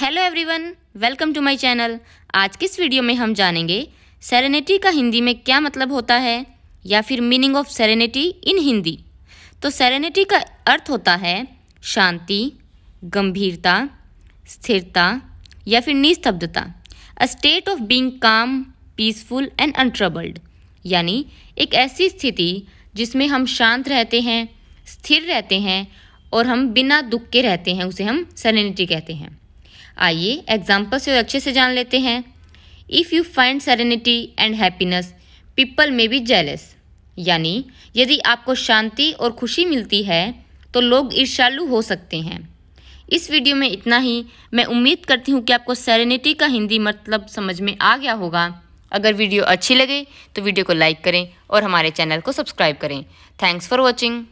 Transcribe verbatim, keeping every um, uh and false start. Hello everyone, welcome to my channel. आज की इस वीडियो में हम जानेंगे सेरेनिटी का हिंदी में क्या मतलब होता है या फिर meaning of serenity in Hindi. तो सेरेनिटी का अर्थ होता है शांति, गंभीरता, स्थिरता या फिर निस्तब्धता। A state of being calm, peaceful and untroubled, यानी एक ऐसी स्थिति जिसमें हम शांत रहते हैं, स्थिर रहते हैं और हम बिना दुख के रहते हैं, उसे हम सेरेनिटी कहते हैं। आइए एग्जाम्पल से और अच्छे से जान लेते हैं। If you find serenity and happiness people may be jealous, यानी यदि आपको शांति और खुशी मिलती है तो लोग ईर्ष्यालु हो सकते हैं। इस वीडियो में इतना ही। मैं उम्मीद करती हूँ कि आपको सेरेनिटी का हिंदी मतलब समझ में आ गया होगा। अगर वीडियो अच्छी लगे तो वीडियो को लाइक करें और हमारे चैनल को सब्सक्राइब करें। Thanks for watching.